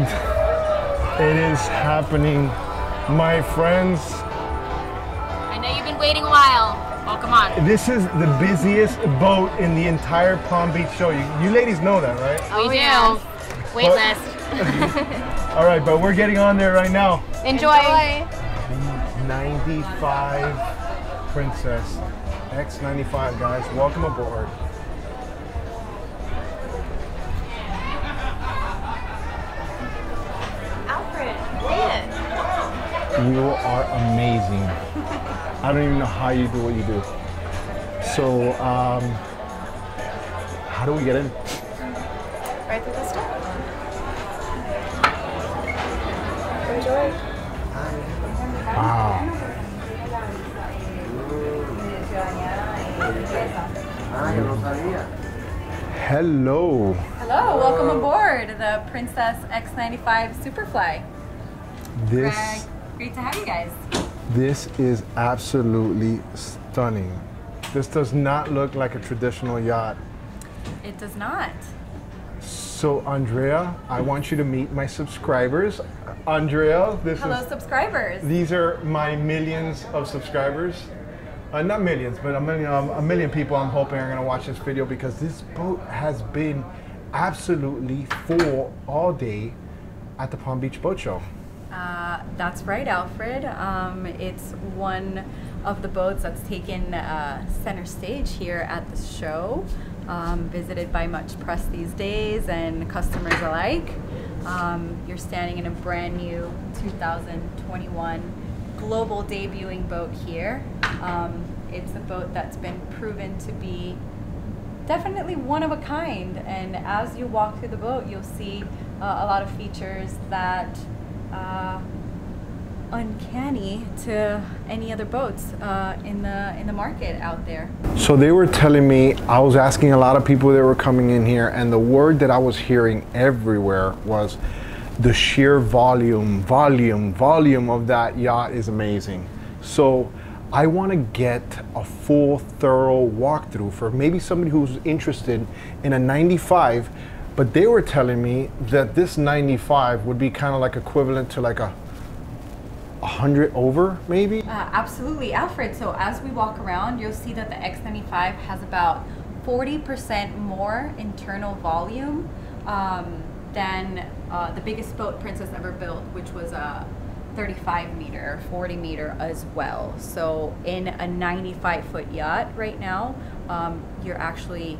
And it is happening, my friends. I know you've been waiting a while. Welcome on. This is the busiest boat in the entire Palm Beach show. You ladies know that, right? Oh, we do. Wait list. All right, but we're getting on there right now. Enjoy. X95 Princess. X95, guys. Welcome aboard. You are amazing. I don't even know how you do what you do. So, how do we get in? Right through this door. Enjoy. Wow. Hello. Hello, welcome aboard the Princess X95 Superfly. Great to have you guys. This is absolutely stunning. This does not look like a traditional yacht. It does not. So Andrea, I want you to meet my subscribers. Andrea, this is... Hello, subscribers. These are my millions of subscribers. Not millions, but a million people I'm hoping are gonna watch this video, because this boat has been absolutely full all day at the Palm Beach Boat Show. That's right, Alfred. It's one of the boats that's taken center stage here at the show, visited by much press these days and customers alike. You're standing in a brand new 2021 global debuting boat here. It's a boat that's been proven to be definitely one of a kind, and as you walk through the boat, you'll see a lot of features that uncanny to any other boats in the market out there. So they were telling me, I was asking a lot of people that were coming in here, and the word that I was hearing everywhere was the sheer volume of that yacht is amazing. So I want to get a full, thorough walkthrough for maybe somebody who's interested in a 95. But they were telling me that this 95 would be kind of like equivalent to like a 100 over, maybe? Absolutely, Alfred. So as we walk around, you'll see that the X95 has about 40% more internal volume than the biggest boat Princess ever built, which was a 35 meter, 40 meter as well. So in a 95-foot yacht right now, you're actually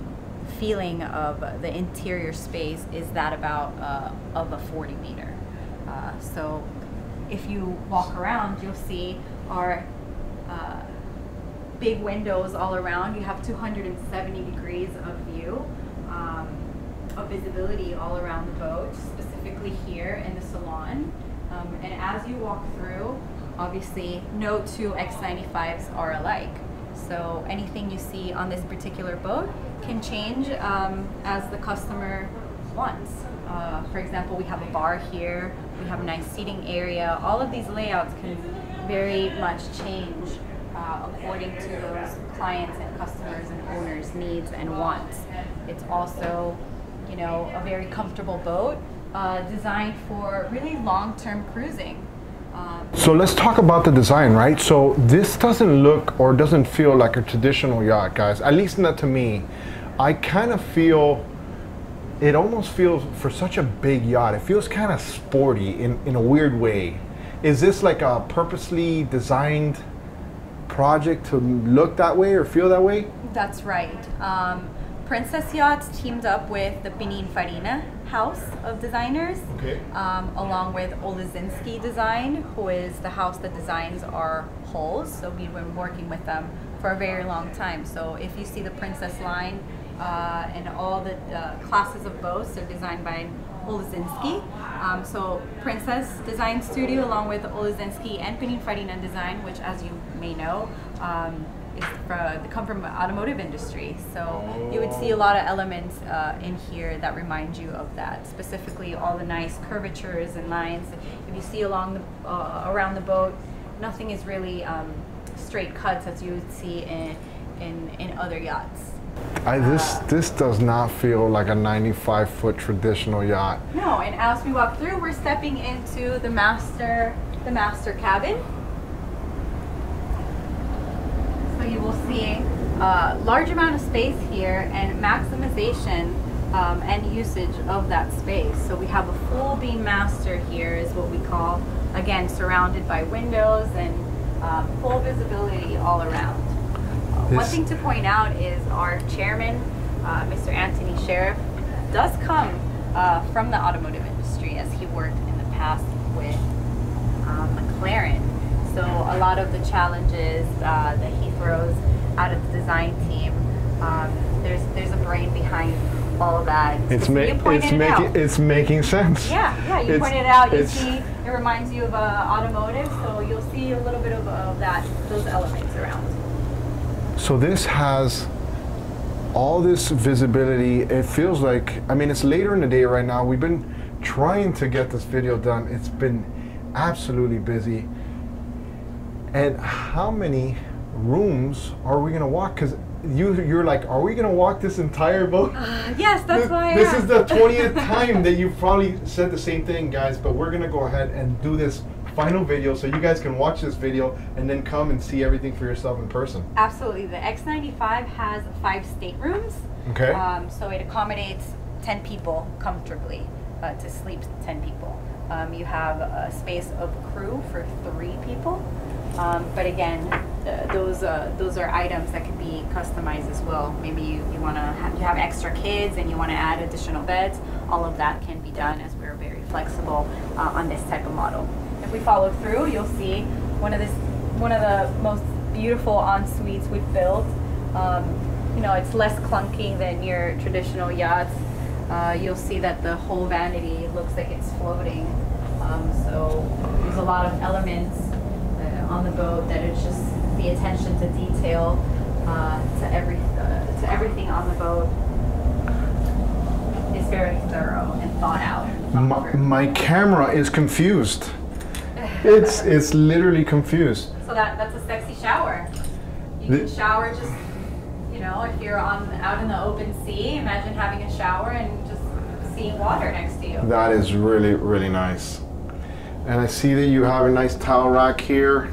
feeling of the interior space is that about of a 40 meter. So if you walk around, you'll see our big windows all around. You have 270 degrees of view, of visibility all around the boat, specifically here in the salon. And as you walk through, obviously no two X95s are alike. So anything you see on this particular boat can change as the customer wants. For example, we have a bar here, we have a nice seating area. All of these layouts can very much change according to those clients and customers and owners' needs and wants. It's also, you know, a very comfortable boat designed for really long-term cruising. So let's talk about the design, right? So this doesn't look or doesn't feel like a traditional yacht, guys. At least not to me. I kind of feel, it almost feels, for such a big yacht, it feels kind of sporty in a weird way. Is this like a purposely designed project to look that way or feel that way? That's right. Princess Yachts teamed up with the Pininfarina house of designers, okay, along with Olizinski Design, who is the house that designs our hulls. So we've been working with them for a very long time. So if you see the Princess line and all the classes of boats are designed by Olizinski. So Princess Design Studio, along with Olizinski and Pininfarina Design, which, as you may know, they come from the automotive industry, so you would see a lot of elements in here that remind you of that. Specifically, all the nice curvatures and lines. If you see along the around the boat, nothing is really straight cuts as you would see in other yachts. This does not feel like a 95-foot traditional yacht. No, and as we walk through, we're stepping into the master cabin. So you will see a large amount of space here and maximization and usage of that space. So we have a full beam master here, is what we call, again, surrounded by windows and full visibility all around. One thing to point out is our chairman, Mr. Anthony Sheriff, does come from the automotive industry, as he worked in the past with McLaren. So a lot of the challenges that he throws out of the design team, there's a brain behind all of that. It's making sense. Yeah, yeah. You pointed it out. You see, it reminds you of automotive, so you'll see a little bit of that, those elements around. So this has all this visibility. It feels like, I mean, it's later in the day right now. We've been trying to get this video done. It's been absolutely busy. And how many rooms are we gonna walk? Because you're like, are we gonna walk this entire boat? Yes, that's why. This is the 20th time that you've probably said the same thing, guys. But we're gonna go ahead and do this final video so you guys can watch this video and then come and see everything for yourself in person. Absolutely. The X95 has 5 staterooms. Okay. So it accommodates 10 people comfortably, to sleep 10 people. You have a space of crew for 3 people. But again, those are items that can be customized as well. Maybe you want to have extra kids and you want to add additional beds. All of that can be done, as we're very flexible on this type of model. If we follow through, you'll see one of the most beautiful en suites we've built. You know, it's less clunky than your traditional yachts. You'll see that the whole vanity looks like it's floating. So there's a lot of elements on the boat that it's just the attention to detail to everything on the boat is very thorough and thought out. My camera is confused. It's literally confused. So that's a sexy shower. You can shower just, you know, if you're out in the open sea, imagine having a shower and just seeing water next to you. That is really, really nice. And I see that you have a nice towel rack here.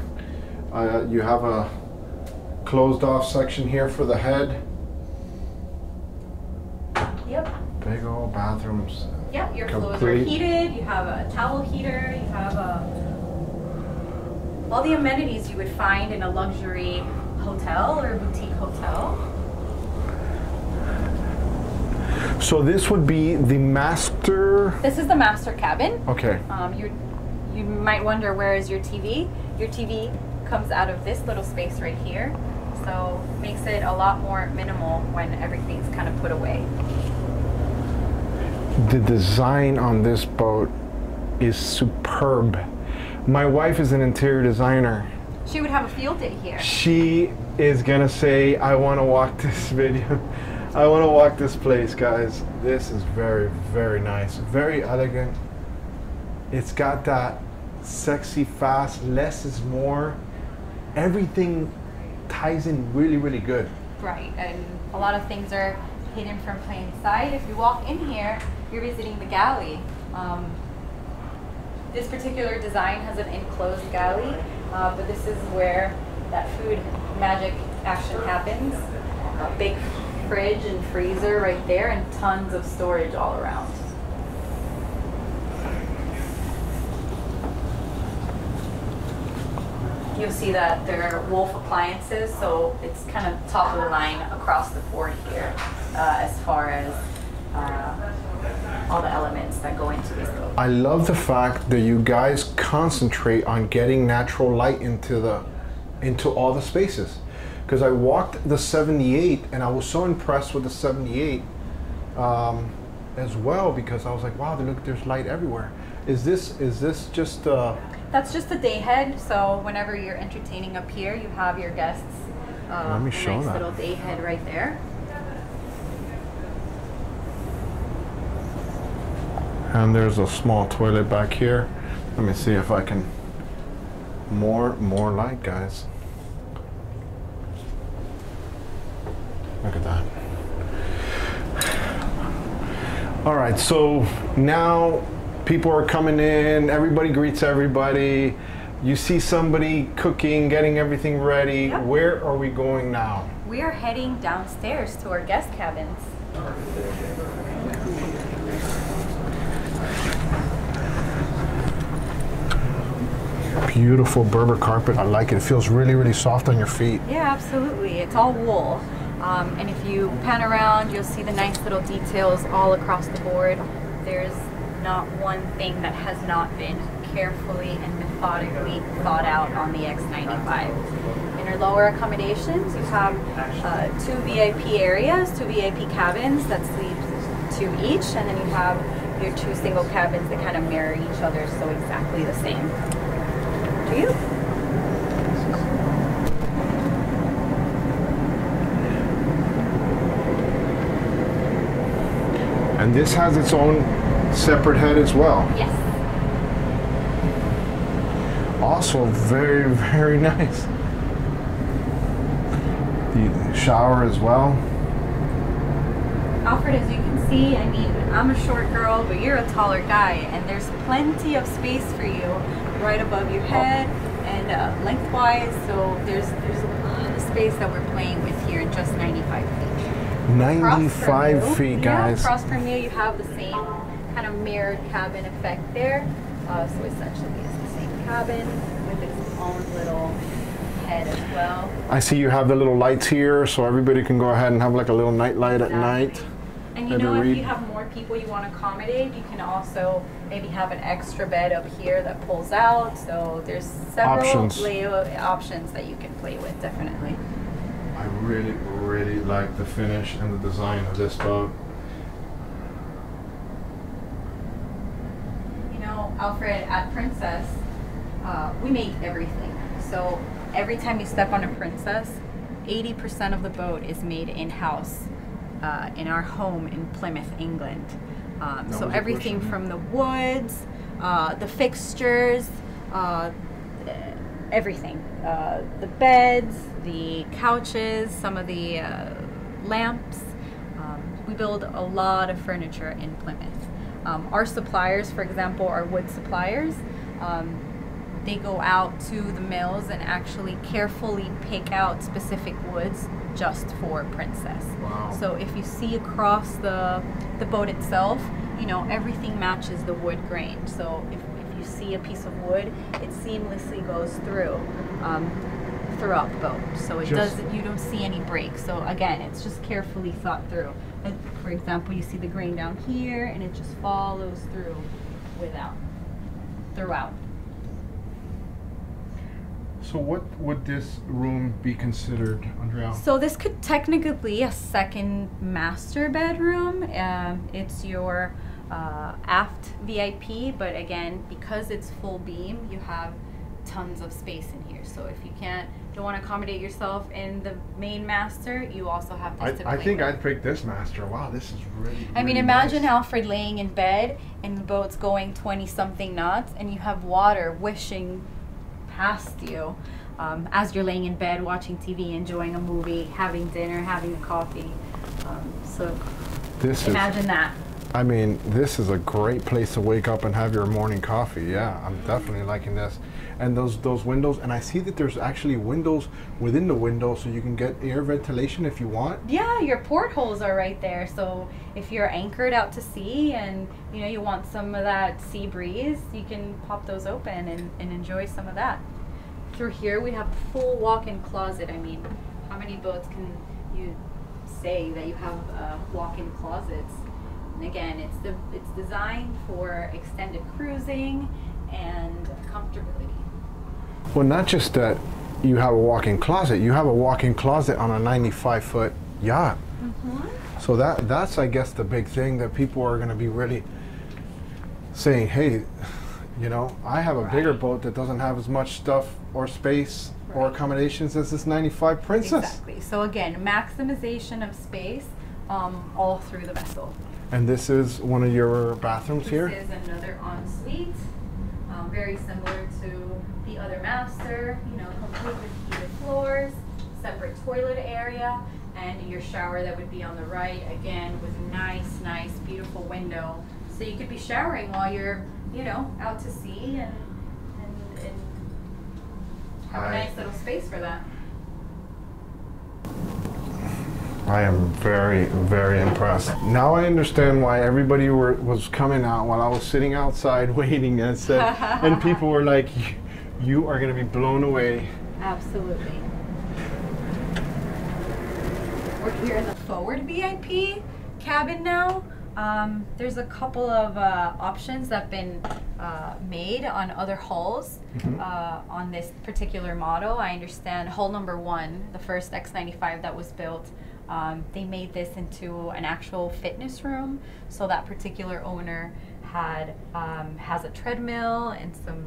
You have a closed off section here for the head. Yep. Big old bathrooms. Yep, your floors are heated. You have a towel heater. You have a... all the amenities you would find in a luxury hotel or boutique hotel. So this would be the master? This is the master cabin. Okay. You might wonder, where is your TV? Your TV comes out of this little space right here. So makes it a lot more minimal when everything's kind of put away. The design on this boat is superb. My wife is an interior designer. She would have a field day here. She is gonna say, I wanna walk this video. I wanna walk this place, guys. This is very, very nice, very elegant. It's got that sexy, fast, less is more. Everything ties in really, really good. Right, and a lot of things are hidden from plain sight. If you walk in here, you're visiting the galley. This particular design has an enclosed galley, but this is where that food magic action happens. A big fridge and freezer right there, and tons of storage all around. You'll see that there are Wolf appliances, so it's kind of top of the line across the board here, as far as all the elements that go into this boat. I love the fact that you guys concentrate on getting natural light into all the spaces. Because I walked the 78 and I was so impressed with the 78 as well, because I was like, wow, look, there's light everywhere. Is this just that's just the day head. So whenever you're entertaining up here, you have your guests let me show that little day head right there. And there's a small toilet back here. Let me see if I can, more light, guys. Look at that. All right, so now people are coming in, everybody greets everybody. You see somebody cooking, getting everything ready. Yep. Where are we going now? We are heading downstairs to our guest cabins. Beautiful Berber carpet. I like it. It feels really, really soft on your feet. Yeah, absolutely. It's all wool. And if you pan around, you'll see the nice little details all across the board. There's not one thing that has not been carefully and methodically thought out on the X95. In our lower accommodations, you have two VIP areas, two VIP cabins that sleep two each, and then you have your two single cabins that kind of mirror each other, so exactly the same. Do you? And this has its own separate head as well. Yes. Also very, very nice. The shower as well. Alfred, as you can see, I mean, I'm a short girl, but you're a taller guy, and there's plenty of space for you right above your head and lengthwise, so there's a lot of space that we're playing with here in just 95 feet. 95 feet, guys. Across from you, you have the same kind of mirrored cabin effect there, so essentially it's the same cabin with its own little head as well. I see you have the little lights here, so everybody can go ahead and have like a little night light at night. And you know, if you have more people you want to accommodate, you can also maybe have an extra bed up here that pulls out. So there's several layout options that you can play with, definitely. I really, really like the finish and the design of this boat. You know, Alfred, at Princess, we make everything. So every time you step on a Princess, 80% of the boat is made in-house. In our home in Plymouth, England. So everything from the woods, the fixtures, everything. The beds, the couches, some of the lamps. We build a lot of furniture in Plymouth. Our suppliers, for example, our wood suppliers, they go out to the mills and actually carefully pick out specific woods just for Princess. Wow. So if you see across the boat itself, you know, everything matches the wood grain. So if you see a piece of wood, it seamlessly goes through throughout the boat. So it doesn't, you don't see any breaks. So again, it's just carefully thought through. Like, for example, you see the grain down here and it just follows through throughout. So what would this room be considered, Andrea? So this could technically be a second master bedroom. It's your aft VIP, but again, because it's full beam, you have tons of space in here. So if you don't want to accommodate yourself in the main master, you also have this to play with. I think I'd pick this master. Wow, this is really I mean, imagine nice. Alfred laying in bed and the boat's going 20-something knots and you have water wishing past you as you're laying in bed watching TV, enjoying a movie, having dinner, having a coffee. So this imagine that. I mean, this is a great place to wake up and have your morning coffee. Yeah, I'm definitely liking this. And those windows, and I see that there's actually windows within the window, so you can get air ventilation if you want. Yeah, your portholes are right there. So if you're anchored out to sea and you know you want some of that sea breeze, you can pop those open and enjoy some of that. Through here we have full walk-in closet. I mean, how many boats can you say that you have walk-in closets? And again, it's designed for extended cruising and comfortability. Well, not just that you have a walk-in closet, you have a walk-in closet on a 95-foot yacht. Mm-hmm. So that's, I guess, the big thing that people are going to be really saying, hey, you know, I have a bigger boat that doesn't have as much stuff or space or accommodations as this 95 Princess. Exactly. So again, maximization of space all through the vessel. And this is one of your bathrooms here? This is another ensuite, very similar to the other master, you know, complete with heated floors, separate toilet area, and your shower that would be on the right, again, with nice, nice, beautiful window. So you could be showering while you're, you know, out to sea and have a nice little space for that. I am very, very impressed. Now I understand why everybody was coming out while I was sitting outside waiting, and said, and people were like, you are going to be blown away. Absolutely. We're here in the forward VIP cabin now. There's a couple of options that have been made on other hulls on this particular model. I understand hull number one, the first X95 that was built, they made this into an actual fitness room. So that particular owner had has a treadmill and some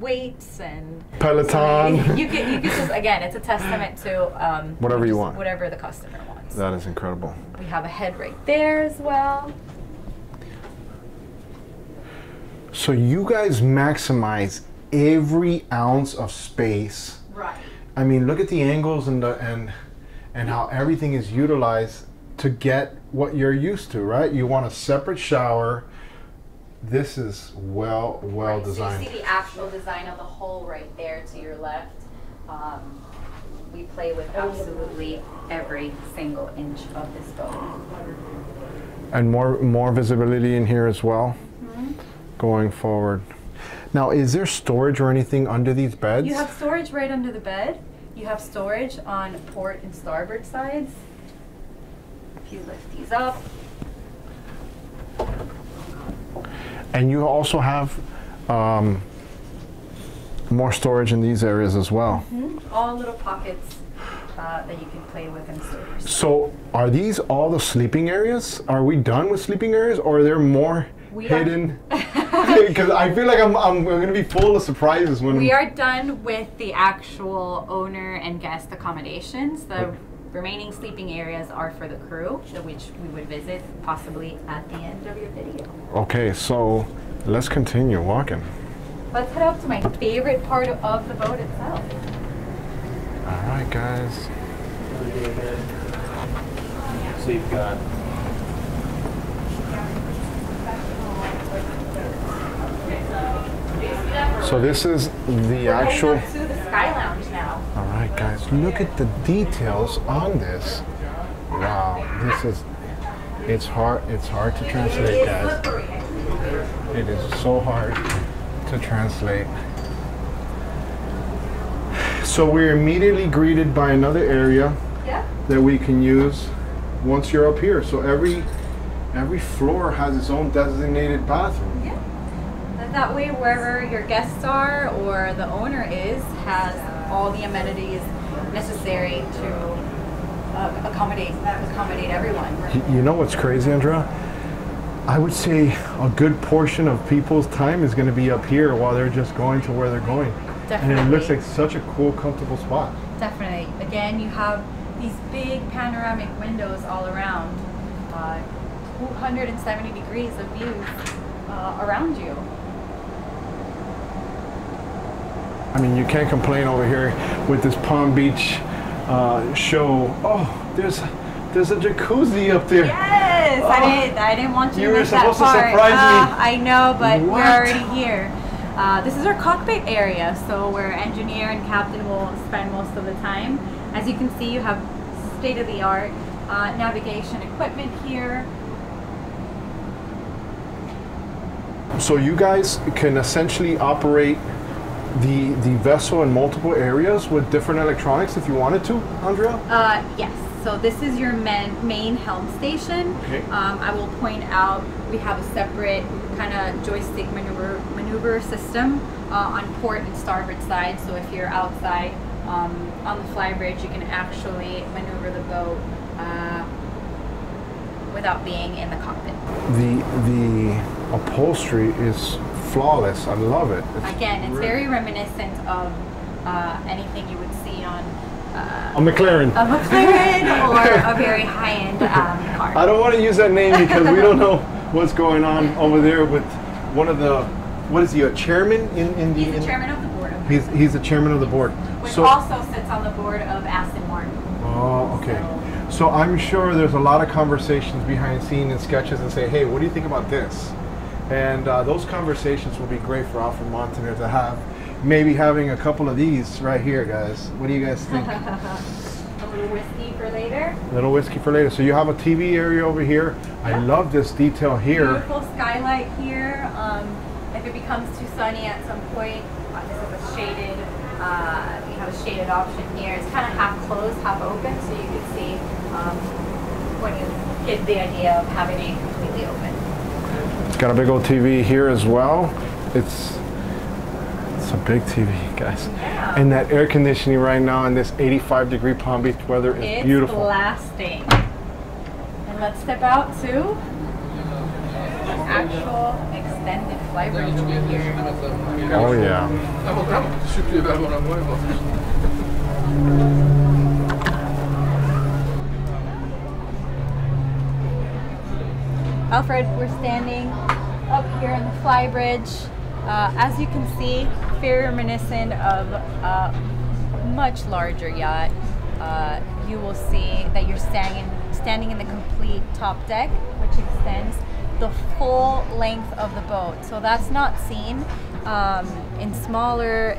weights and Peloton. So you can just, again, it's a testament to whatever you want, whatever the customer wants. That is incredible. We have a head right there as well. So you guys maximize every ounce of space. Right. I mean, look at the angles and the and how everything is utilized to get what you're used to, right? You want a separate shower. This is well designed. So you see the actual design of the hull right there to your left. We play with absolutely every single inch of this boat. And more visibility in here as well, going forward. Now, is there storage or anything under these beds? You have storage right under the bed. You have storage on port and starboard sides. If you lift these up. And you also have more storage in these areas as well. All little pockets that you can play with and store yourself. So are these all the sleeping areas? Are we done with sleeping areas, or are there more hidden? Because I feel like I'm going to be full of surprises when we are done with the actual owner and guest accommodations. The remaining sleeping areas are for the crew, which we would visit possibly at the end of your video. Okay, so let's continue walking. Let's head up to my favorite part of the boat itself. All right, guys. So you've got so this is the actual. We're heading up to the Sky Lounge now. All right, guys, look at the details on this. Wow, this is. It's hard to translate, guys. It is so hard to translate. So we're immediately greeted by another area that we can use once you're up here. So every floor has its own designated bathroom. Yeah. That way, wherever your guests are or the owner is, has all the amenities necessary to accommodate everyone. You know what's crazy, Andrea? I would say a good portion of people's time is going to be up here while they're just going to where they're going. Definitely. And it looks like such a cool, comfortable spot. Definitely. Again, you have these big panoramic windows all around, 270 degrees of views around you. I mean, you can't complain over here with this Palm Beach show. Oh, there's a jacuzzi up there. Yes, oh. I didn't want you to miss that part. You were supposed to surprise me. I know, but we're already here. This is our cockpit area, so where engineer and captain will spend most of the time. As you can see, you have state-of-the-art navigation equipment here. So you guys can essentially operate the vessel in multiple areas with different electronics if you wanted to, Andrea? Yes. So this is your main helm station. Okay. I will point out we have a separate kind of joystick maneuver system on port and starboard side. So if you're outside on the flybridge, you can actually maneuver the boat without being in the cockpit. The upholstery is flawless. I love it. It's very reminiscent of anything you would see on a McLaren. A McLaren or a very high-end car. I don't want to use that name because we don't know what's going on over there with one of the, what is he, a chairman? He's the chairman of the board. He's the chairman of the board. Which also sits on the board of Aston Martin. Oh, okay. So, So I'm sure there's a lot of conversations behind the scenes and sketches and say, hey, what do you think about this? And those conversations will be great for Alfred Montaner to have. Maybe having a couple of these right here, guys. What do you guys think? A little whiskey for later. A little whiskey for later. So you have a TV area over here. Yep. I love this detail here. Beautiful skylight here. If it becomes too sunny at some point, this is a shaded. We have a shaded option here. It's kind of half closed, half open, so you can see when you get the idea of having it completely open. It's got a big old TV here as well. It's a big TV, guys. Yeah. And that air conditioning right now in this 85-degree Palm Beach weather is beautiful. It's blasting. And let's step out to an actual extended flight room here. Oh, yeah. Alfred, we're standing up here in the fly bridge. As you can see, very reminiscent of a much larger yacht. You will see that you're standing in the complete top deck, which extends the full length of the boat. So that's not seen in smaller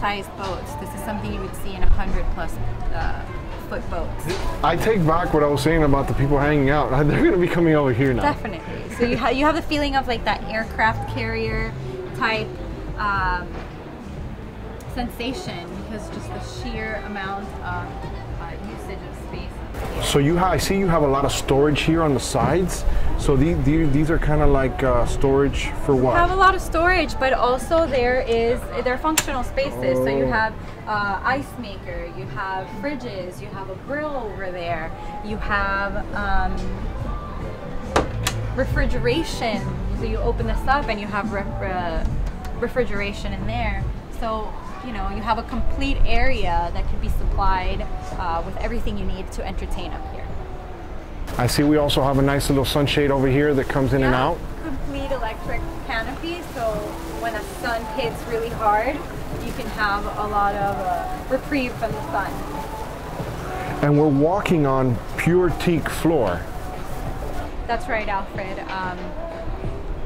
sized boats. This is something you would see in 100+ foot boats. I take back what I was saying about the people hanging out. They're going to be coming over here now. Definitely. So you have the feeling of like that aircraft carrier type sensation because just the sheer amount of usage of space. So I see you have a lot of storage here on the sides. So these are kind of like storage for what? You have a lot of storage, but also there are functional spaces. Oh. So you have ice maker, you have fridges, you have a grill over there, you have refrigeration, so you open this up and you have refrigeration in there. So you have a complete area that could be supplied with everything you need to entertain up here. I see we also have a nice little sunshade over here that comes in and out. Complete electric canopy, so when the sun hits really hard, you can have a lot of reprieve from the sun. And we're walking on pure teak floor. That's right, Alfred.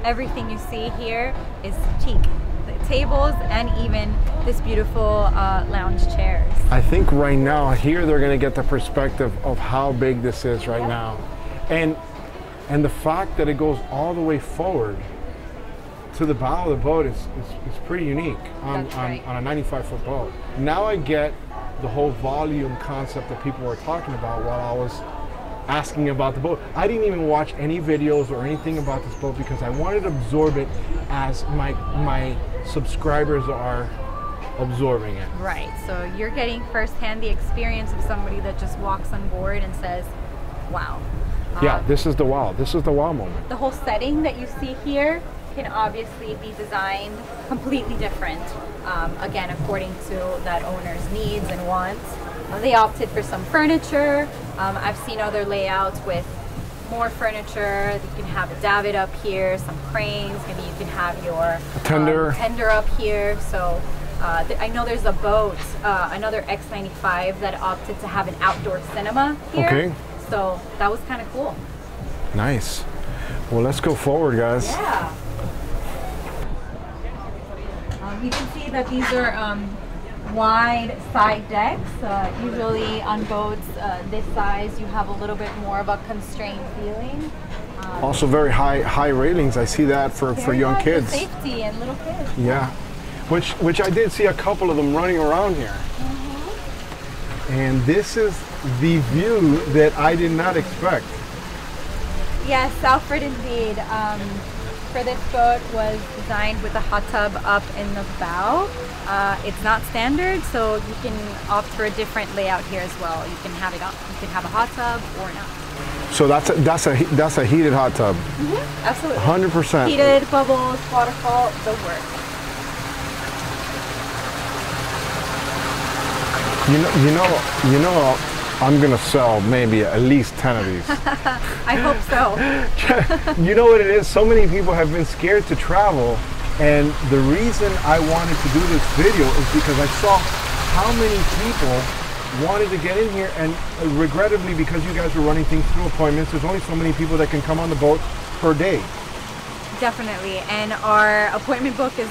Everything you see here is teak. The tables and even this beautiful lounge chairs. I think right now here they're going to get the perspective of how big this is right now. And the fact that it goes all the way forward to the bow of the boat is pretty unique on a 95-foot boat. Now I get the whole volume concept that people were talking about while I was asking about the boat. I didn't even watch any videos or anything about this boat because I wanted to absorb it as my subscribers are absorbing it. Right, so you're getting firsthand the experience of somebody that just walks on board and says, wow. Yeah, this is the wow moment. The whole setting that you see here can obviously be designed completely different. Again, according to that owner's needs and wants. They opted for some furniture. I've seen other layouts with more furniture. You can have a davit up here, some cranes, maybe you can have your tender up here. So I know there's a boat, another X95 that opted to have an outdoor cinema here. Okay. So that was kind of cool. Nice. Well, let's go forward, guys. Yeah. You can see that these are wide side decks. Usually on boats this size you have a little bit more of a constrained feeling. Also very high railings. I see that for young kids. For safety and little kids. Yeah, which I did see a couple of them running around here. And this is the view that I did not expect. Yes, Alfred, indeed. This boat was designed with a hot tub up in the bow. It's not standard, so you can opt for a different layout here as well. You can have it up, you can have a hot tub or not. So that's a heated hot tub. Mm-hmm. Absolutely. 100%. Heated, bubbles, waterfall, the works. You know, I'm gonna sell maybe at least 10 of these. I hope so. You know what it is? So many people have been scared to travel, and the reason I wanted to do this video is because I saw how many people wanted to get in here, and regrettably, because you guys were running things through appointments, there's only so many people that can come on the boat per day. Definitely, and our appointment book is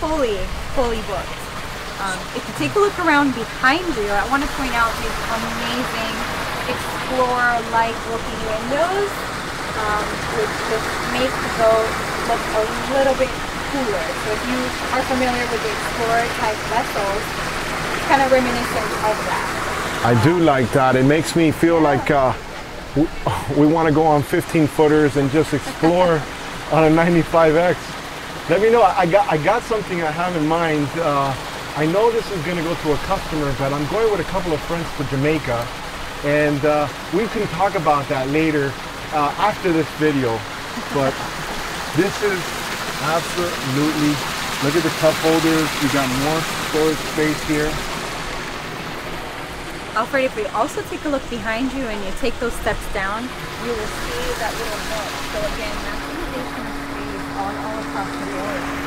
fully booked. If you take a look around behind you, I want to point out these amazing explorer-like looking windows, which just make the boat look a little bit cooler. So if you are familiar with the explorer-type vessels, it's kind of reminiscent of that. I do like that. It makes me feel like we want to go on 15-footers and just explore on a 95X. Let me know. I got something I have in mind. I know this is going to go to a customer, but I'm going with a couple of friends to Jamaica, and we can talk about that later after this video. But this is absolutely, look at the cup holders. We got more storage space here. Alfred, if we also take a look behind you and you take those steps down, you will see that little boat. So again, maximization of space all across the board.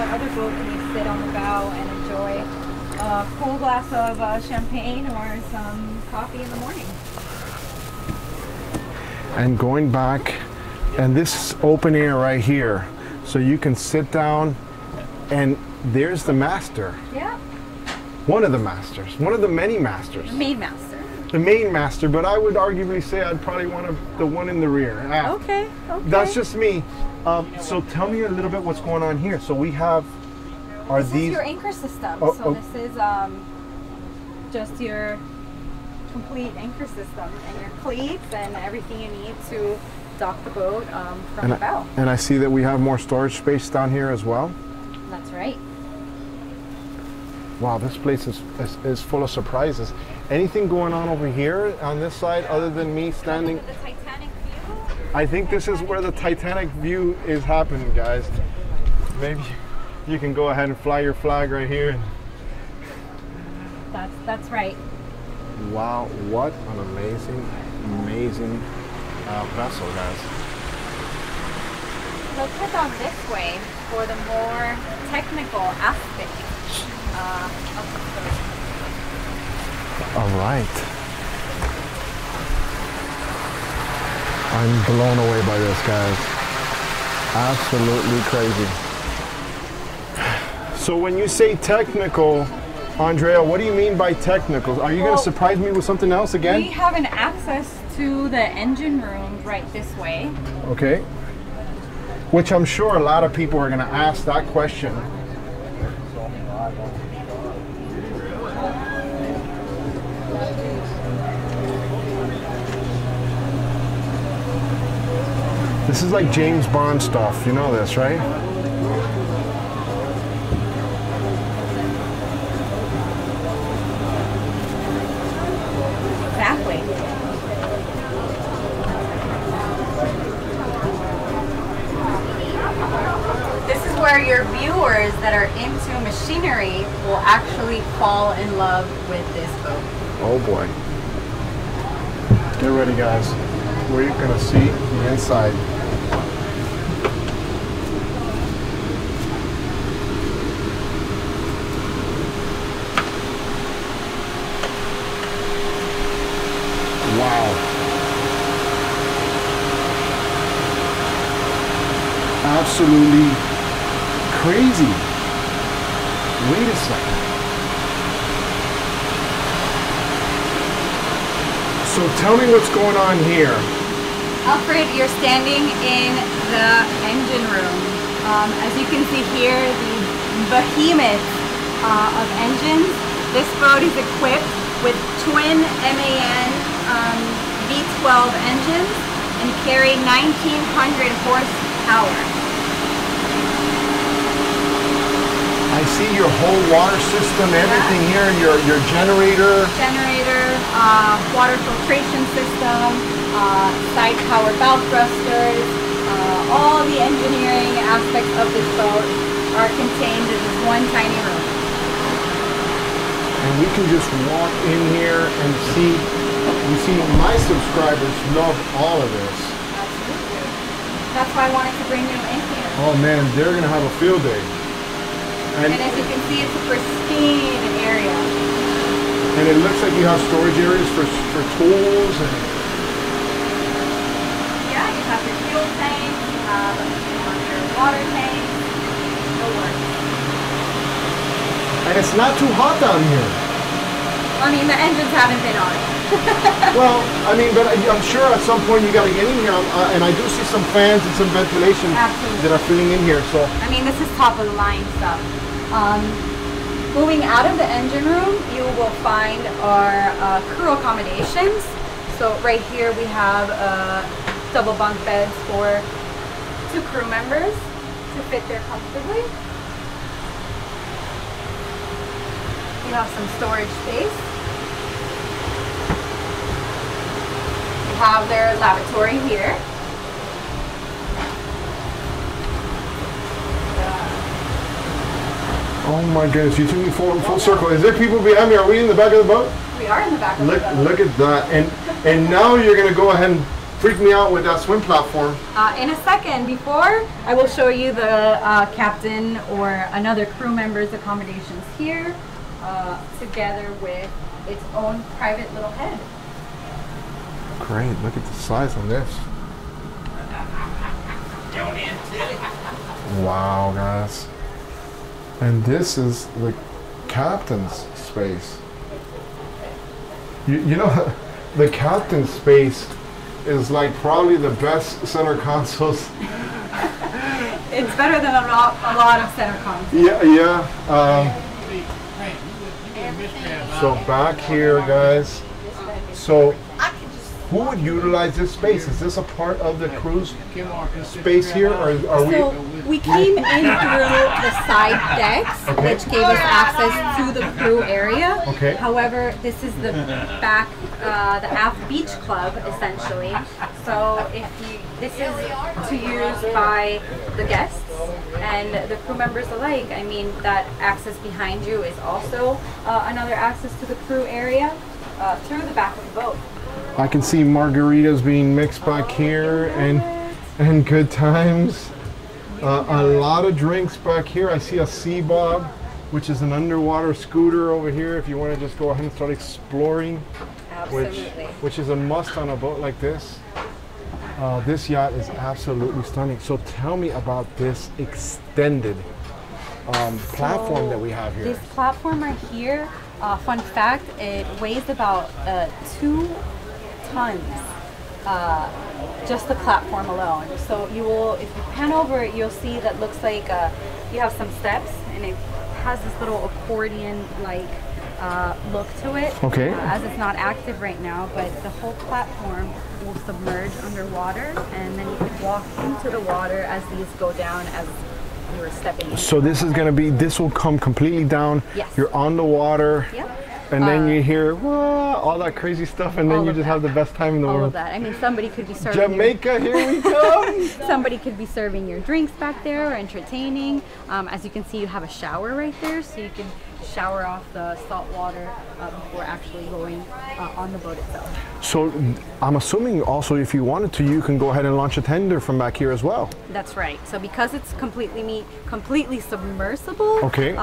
What other boat can you sit on the bow and enjoy a cool glass of champagne or some coffee in the morning? And going back, and this open air right here, so you can sit down, and there's the master. Yeah. One of the masters, one of the many masters. The main master. The main master, but I would arguably say I'd probably want the one in the rear. Okay, okay. That's just me. So tell me a little bit what's going on here. So we have, this is your anchor system. Oh, so this is just your complete anchor system and your cleats and everything you need to dock the boat from the bow. And I see that we have more storage space down here as well. That's right. Wow, this place is full of surprises. Anything going on over here on this side other than me standing? I think this is where the Titanic view is happening, guys. Maybe you can go ahead and fly your flag right here. That's right. Wow, what an amazing vessel, guys. Let's head on this way for the more technical aspect of the boat. All right. I'm blown away by this, guys. Absolutely crazy. So when you say technical, Andrea, what do you mean by technical? Are you going to surprise me with something else again? We have an access to the engine room right this way. Okay. Which I'm sure a lot of people are going to ask that question. This is like James Bond stuff, you know this, right? Exactly. This is where your viewers that are into machinery will actually fall in love with this boat. Oh boy. Get ready, guys. We're gonna see the inside. Absolutely crazy. Wait a second. So tell me what's going on here. Alfred, you're standing in the engine room. As you can see here, the behemoth of engines. This boat is equipped with twin MAN V12 engines and carry 1,900 horsepower. I see your whole water system, everything here, your generator. Generator, water filtration system, side powered bow thrusters, all the engineering aspects of this boat are contained in this one tiny room. And we can just walk in here and see, you see my subscribers love all of this. Absolutely. That's why I wanted to bring you in here. Oh man, they're going to have a field day. And as you can see, it's a pristine area. And it looks like you have storage areas for tools and... Yeah, you have your fuel tank, you have your water tank, the works. And it's not too hot down here. I mean, the engines haven't been on. Well, I mean, but I'm sure at some point you got to get in here, and I do see some fans and some ventilation that are filling in here, so... I mean, this is top of the line stuff. Moving out of the engine room, you will find our crew accommodations. So right here we have double bunk beds for 2 crew members to fit there comfortably. You have some storage space. You have their lavatory here. Oh my goodness, you took me full circle. Is there people behind me? Are we in the back of the boat? We are in the back of the boat. Look at that. And now you're going to go ahead and freak me out with that swim platform. In a second. Before, I will show you the captain or another crew member's accommodations here, together with its own private little head. Great. Look at the size on this. Wow, guys. And this is the captain's space. You know, the captain's space is like probably the best center consoles. It's better than a lot of center consoles. Yeah, yeah. So back here, guys. So who would utilize this space? Is this a part of the crew's space here, or are we? We came in through the side decks, okay, which gave us access to the crew area. Okay. However, this is the back, the aft beach club, essentially. So if you, this is to use by the guests and the crew members alike. I mean, that access behind you is also another access to the crew area through the back of the boat. I can see margaritas being mixed back here, and good times. A lot of drinks back here. I see a Seabob, which is an underwater scooter over here if you want to just go ahead and start exploring. Absolutely. Which is a must on a boat like this. This yacht is absolutely stunning. So tell me about this extended platform that we have here. This platform right here, fun fact, it weighs about 2 tons. Just the platform alone. So you will, if you pan over it, you'll see that looks like you have some steps, and it has this little accordion-like look to it. Okay. As it's not active right now, but the whole platform will submerge underwater, and then you can walk into the water as these go down as you were stepping in. So this is going to be, this will come completely down. Yes. You're on the water. Yep. And then you hear, whoa, all that crazy stuff, and then you just have the best time in the world. All of that. I mean, somebody could be serving Jamaica, here we come! Somebody could be serving your drinks back there or entertaining. As you can see, you have a shower right there, so you can shower off the salt water before actually going on the boat itself. So I'm assuming also if you wanted to, you can go ahead and launch a tender from back here as well. That's right. So because it's completely submersible, okay.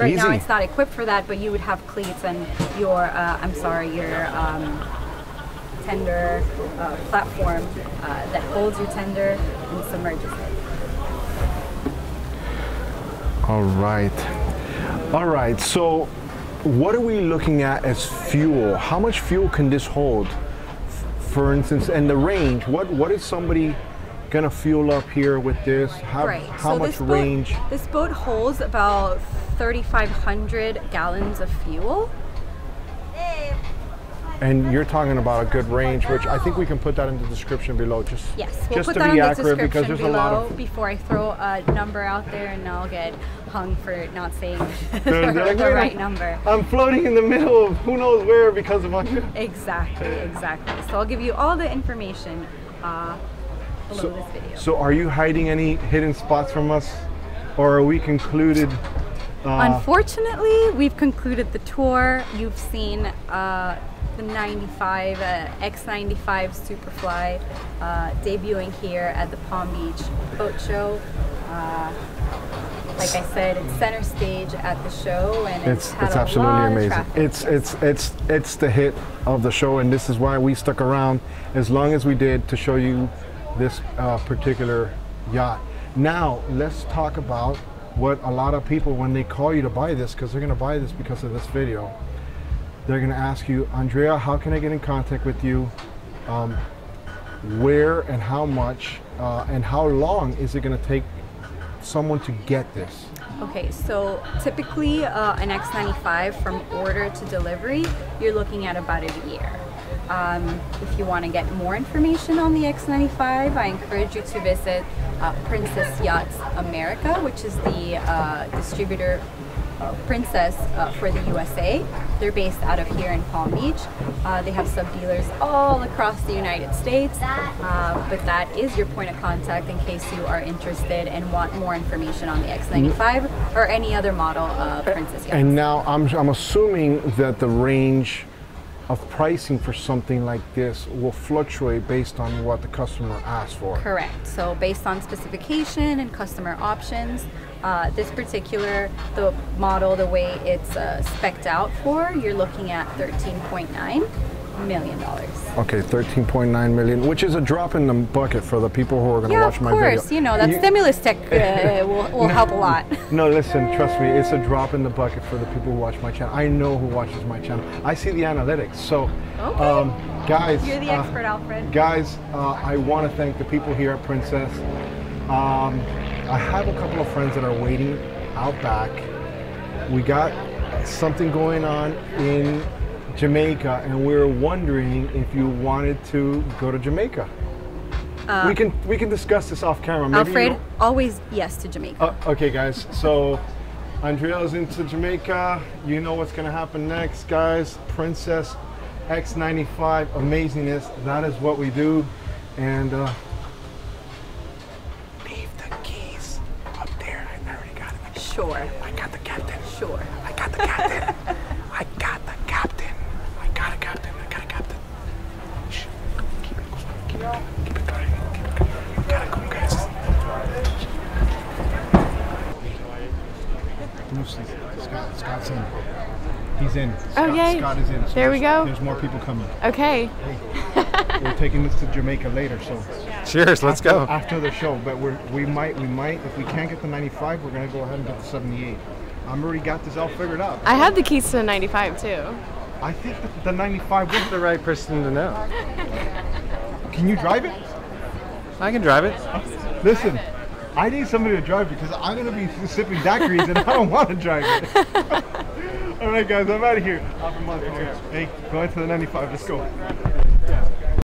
Right now it's not equipped for that, but you would have cleats and your, tender platform that holds your tender and submerges it. All right. All right, so what are we looking at as fuel? How much fuel can this hold, for instance, and the range? What is somebody gonna fuel up here with this? How much range? This boat holds about 3,500 gallons of fuel. And you're talking about a good range, which I think we can put that in the description below. Just to be accurate, because there's a lot of... Before I throw a number out there and I'll get hung for not saying the right number. I'm floating in the middle of who knows where because of you. Exactly, exactly. So I'll give you all the information below this video. So are you hiding any hidden spots from us? Or are we concluded... Unfortunately, we've concluded the tour. You've seen the X95 Superfly debuting here at the Palm Beach Boat Show. Like I said, it's center stage at the show, and it's absolutely amazing. It's the hit of the show, and this is why we stuck around as long as we did to show you this particular yacht. Now let's talk about what a lot of people, when they call you to buy this, because they're going to buy this because of this video, they're going to ask you, Andrea, how can I get in contact with you? Where and how much and how long is it going to take someone to get this? Okay, so typically an X95 from order to delivery, you're looking at about a year. If you want to get more information on the X95, I encourage you to visit Princess Yachts America, which is the distributor Princess for the USA. They're based out of here in Palm Beach. They have sub-dealers all across the United States, but that is your point of contact in case you are interested and want more information on the X95 or any other model of Princess Yachts. And now I'm assuming that the range of pricing for something like this will fluctuate based on what the customer asks for. Correct. So based on specification and customer options, this particular model, the way it's spec'd out for, you're looking at $13.9 million. Okay, $13.9 million, which is a drop in the bucket for the people who are going to watch my video. Yeah, of course. You know, that stimulus tech will help a lot. No, listen, trust me, it's a drop in the bucket for the people who watch my channel. I know who watches my channel. I see the analytics. So, okay. Guys, you're the expert, Alfred. Guys, I want to thank the people here at Princess. I have a couple of friends that are waiting out back. We got something going on in Jamaica, and we were wondering if you wanted to go to Jamaica. We can discuss this off camera. Maybe Alfred, always yes to Jamaica. Okay, guys. So Andrea's into Jamaica. You know what's going to happen next, guys. Princess X95 amazingness. That is what we do, and leave the keys up there. I already got it. Sure. I got the captain. Sure. I got the captain. I got. Scott's in. He's in. Oh, yay. Scott is in. So there we go. There's more people coming. Okay. Hey, we're taking this to Jamaica later, so. Cheers. Let's go. After the show, but we might. If we can't get the 95, we're gonna go ahead and get the 78. I've already got this all figured out. I have the keys to the 95 too. I think that the 95 was the right person to know. Can you drive it? I can drive it. Listen. I need somebody to drive because I'm going to be sipping daiquiris and I don't want to drive it. All right, guys, I'm out of here. Hey, go into the 95. Let's go.